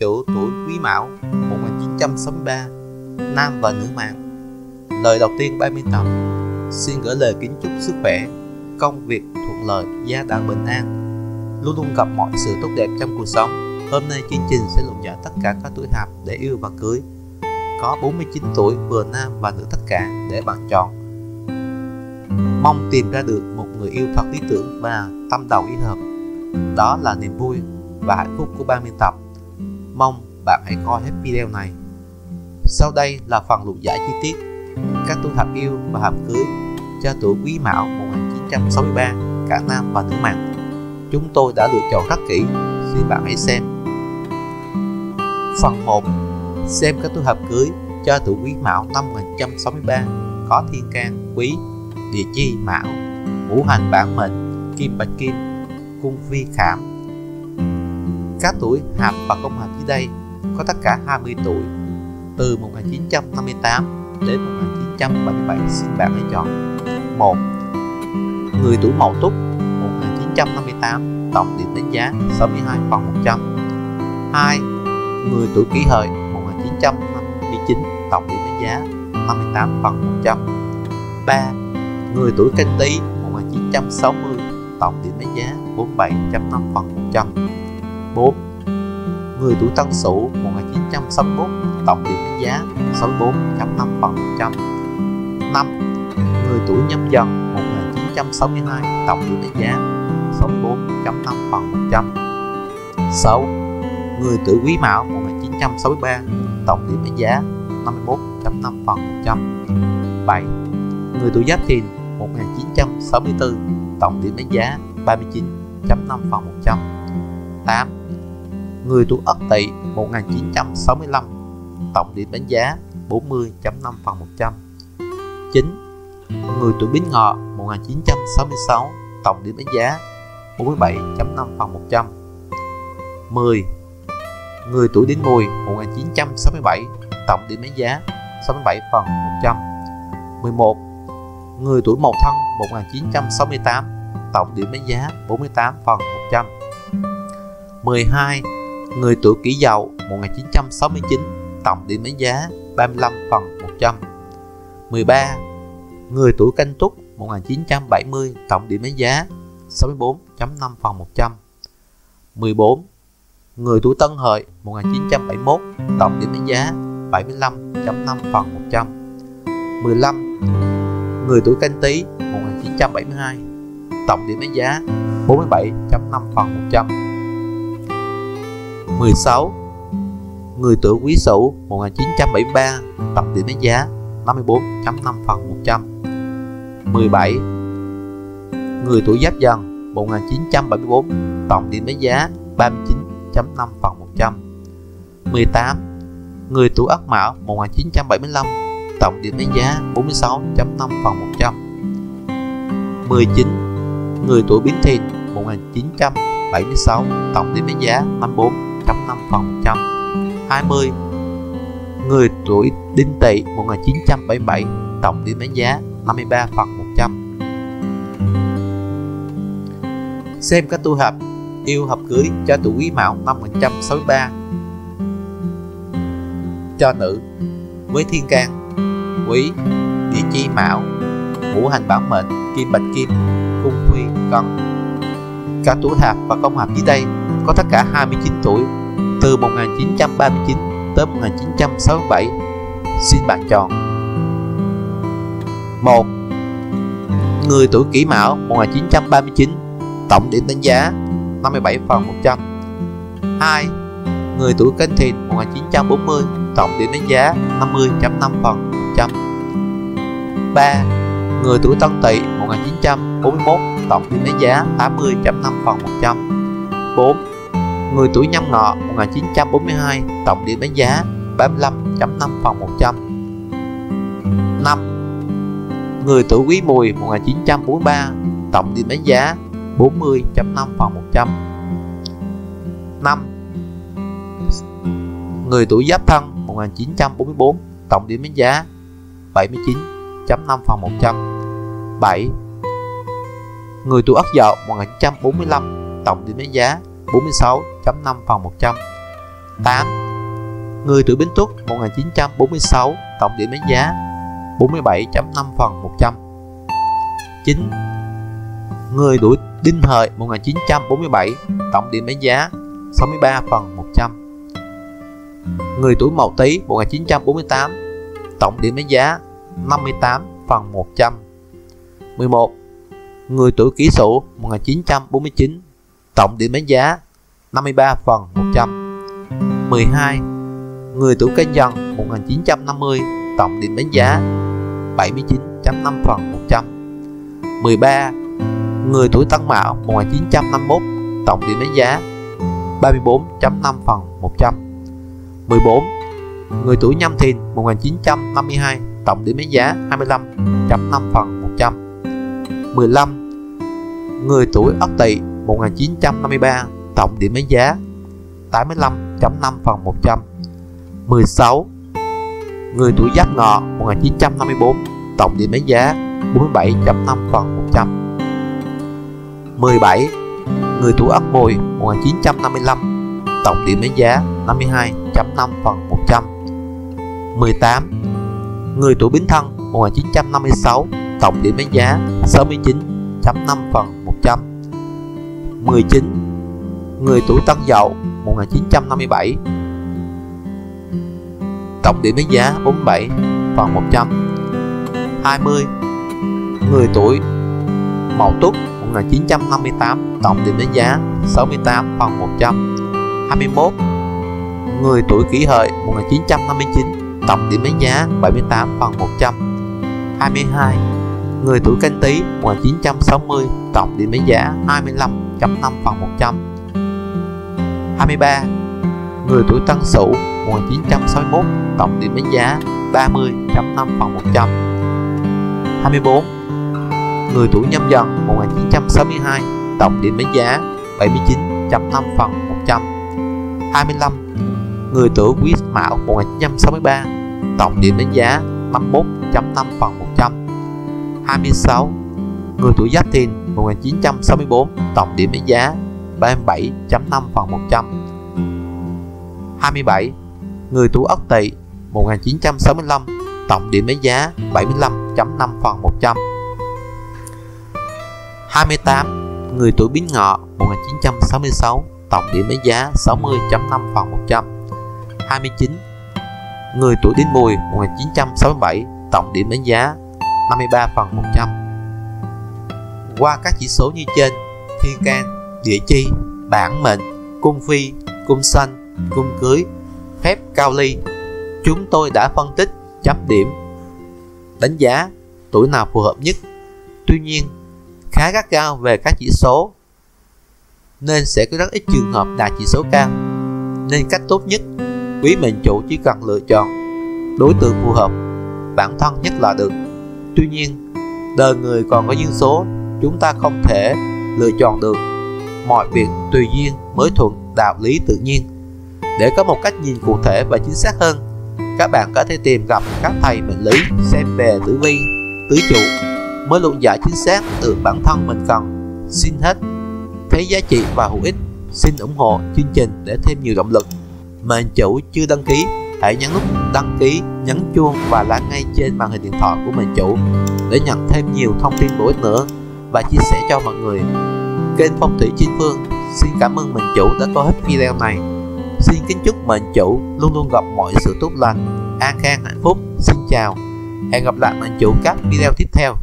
Chủ tuổi Quý Mão 1963, nam và nữ mạng. Lời đầu tiên 30 tập. Xin gửi lời kính chúc sức khỏe, công việc thuận lợi, gia đạo bình an, luôn luôn gặp mọi sự tốt đẹp trong cuộc sống. Hôm nay chương trình sẽ lục dõi tất cả các tuổi Hạp để yêu và cưới. Có 49 tuổi, vừa nam và nữ tất cả để bạn chọn. Mong tìm ra được một người yêu thật lý tưởng và tâm đầu ý hợp. Đó là niềm vui và hạnh phúc của 30 tập. Mong bạn hãy coi hết video này. Sau đây là phần luận giải chi tiết các tuổi Hạp yêu và Hạp cưới cho tuổi Quý Mão 1963, cả nam và nữ mạng. Chúng tôi đã lựa chọn rất kỹ, xin bạn hãy xem. Phần 1. Xem các tuổi Hạp cưới cho tuổi Quý Mão năm 1963 có Thiên Can, Quý, Địa Chi, Mão, Ngũ Hành Bản Mệnh, Kim Bạch Kim, Cung Phi, Khảm. Các tuổi Hạp và Công Hạp dưới đây có tất cả 20 tuổi, từ 1958 đến 1977, xin bạn hãy chọn. 1. Người tuổi Mậu Tuất 1958, tổng điểm đánh giá 62/100. 2. Người tuổi Kỷ Hợi 1959, tổng điểm đánh giá 58/100. 3. Người tuổi Canh Tý 1960, tổng điểm đánh giá 47.5/100. 4. Người tuổi Tân Sửu 1961, tổng điểm đánh giá 64.5/100. 5. Người tuổi Nhâm Dần 1962, tổng điểm đánh giá 64.5/100. 6. Người tuổi Quý Mão 1963, tổng điểm đánh giá 51.5/100. 7. Người tuổi Giáp Thìn 1964, tổng điểm đánh giá 39.5/100. 8. Người tuổi Ất Tỵ 1965, tổng điểm đánh giá 40.5/100. 9. Người tuổi Bính Ngọ 1966, tổng điểm đánh giá 47.5/100. 10. Người tuổi Đinh Mùi 1967, tổng điểm đánh giá 67/100. 11. Người tuổi Mậu Thân 1968, tổng điểm đánh giá 48/100. 12. Người tuổi Kỷ Dậu 1969, tổng điểm đánh giá 35/100. 13. Người tuổi Canh Tuất 1970, tổng điểm đánh giá 64.5/100. 14. Người tuổi Tân Hợi 1971, tổng điểm đánh giá 75.5/100. 15. Người tuổi Canh Tý 1972, tổng điểm đánh giá 47.5/100. 16. Người tuổi Quý Sửu 1973, tổng điểm đánh giá 54.5/100. 17. Người tuổi Giáp Dần 1974, tổng điểm đánh giá 39.5/100. 18. Người tuổi Ất Mão 1975, tổng điểm đánh giá 46.5/100. 19. Người tuổi Bính Thìn 1976, tổng điểm đánh giá 54.5/100. 20. Người tuổi Đinh Tỵ 1977, tổng điểm đánh giá 53/100. Xem các tuổi Hạp yêu Hạp cưới cho tuổi Quý Mão năm 1963 cho nữ với Thiên Can, Quý, Địa Chi, Mão, Ngũ Hành Bản Mệnh, Kim Bạch Kim, Cung Phi, Cân. Các tuổi Hạp và Công Hạp dưới đây có tất cả 29 tuổi, từ 1939 tới 1967, xin bạn chọn. 1. Người tuổi Kỷ Mão 1939, tổng điểm đánh giá 57/100. 2. Người tuổi Canh Thìn 1940, tổng điểm đánh giá 50.5/100. 3. Người tuổi Tân Tỵ 1941, tổng điểm đánh giá 80.5/100. 4. Người tuổi Nhâm Ngọ 1942, tổng điểm đánh giá 35.5/100. 5. Người tuổi Quý Mùi 1943, tổng điểm đánh giá 40.5/100. 5. Người tuổi Giáp Thân 1944, tổng điểm đánh giá 79.5/100. 7. Người tuổi Ất Dậu 1945, tổng điểm đánh giá 46.5/100. 8. Người tuổi Bính Tuất 1946, tổng điểm đánh giá 47.5/100. 9. Người tuổi Đinh Hợi 1947, tổng điểm đánh giá 63/100. Người tuổi Mậu Tý 1948, tổng điểm đánh giá 58/100. 11. Người tuổi Kỷ Sửu 1949, tổng điểm đánh giá 53/100. 12. Người tuổi Canh Dần 1950, tổng điểm đánh giá 79.5/100. 13. Người tuổi Tân Mão 1951, tổng điểm đánh giá 34.5/100. 14. Người tuổi Nhâm Thìn 1952, tổng điểm đánh giá 25.5/100. 15. Người tuổi Ất Tỵ 1953, tổng điểm đánh giá 85.5/100. 16. Người tuổi Giáp Ngọ 1954, tổng điểm đánh giá 47.5/100. 17. Người tuổi Ất Mùi 1955, tổng điểm đánh giá 52.5/100. 18. Người tuổi Bính Thân 1956, tổng điểm đánh giá 69.5/100. 19. Người tuổi Tân Dậu 1957, tổng điểm đánh giá 47/100. 20. Người tuổi Mậu Tuất 1958, tổng điểm đánh giá 68/100. 21. Người tuổi Kỷ Hợi 1959, tổng điểm đánh giá 78/100. 22. Người tuổi Canh Tý 1960, tổng điểm đánh giá 25.5/100. 23. Người tuổi Tân Sửu 1961, tổng điểm đánh giá 30.5/100. 24. Người tuổi Nhâm Dần 1962, tổng điểm đánh giá 79.5/100. 25. Người tuổi Quý Mão 1963, tổng điểm đánh giá 51.5/100. 26. Người tuổi Giáp Thìn 1964, tổng điểm đánh giá 37.5/100. 27. Người tuổi Ất Tỵ 1965, tổng điểm đánh giá 75.5/100. 28. Người tuổi Bính Ngọ 1966, tổng điểm đánh giá 60.5/100. 29. Người tuổi Đinh Mùi 1967, tổng điểm đánh giá 53/100. Qua các chỉ số như trên, Thiên Can, Địa Chi, Bản Mệnh, Cung Phi, Cung Sanh, Cung Cưới, phép Cao Ly, chúng tôi đã phân tích, chấm điểm, đánh giá tuổi nào phù hợp nhất. Tuy nhiên, khá gắt gao về các chỉ số nên sẽ có rất ít trường hợp đạt chỉ số cao. Nên cách tốt nhất, quý mệnh chủ chỉ cần lựa chọn đối tượng phù hợp, bản thân nhất là được. Tuy nhiên, đời người còn có duyên số, chúng ta không thể lựa chọn được. Mọi việc tùy duyên mới thuận đạo lý tự nhiên. Để có một cách nhìn cụ thể và chính xác hơn, các bạn có thể tìm gặp các thầy mệnh lý xem về tử vi, tứ trụ mới luận giải chính xác được bản thân mình cần. Xin hết thấy giá trị và hữu ích, xin ủng hộ chương trình để thêm nhiều động lực. Mệnh chủ chưa đăng ký, hãy nhấn nút đăng ký, nhấn chuông và lá ngay trên màn hình điện thoại của mệnh chủ để nhận thêm nhiều thông tin bổ ích nữa và chia sẻ cho mọi người. Kênh Phong Thủy Chính Phương xin cảm ơn mệnh chủ đã coi hết video này. Xin kính chúc mệnh chủ luôn luôn gặp mọi sự tốt lành, an khang hạnh phúc. Xin chào, hẹn gặp lại mệnh chủ các video tiếp theo.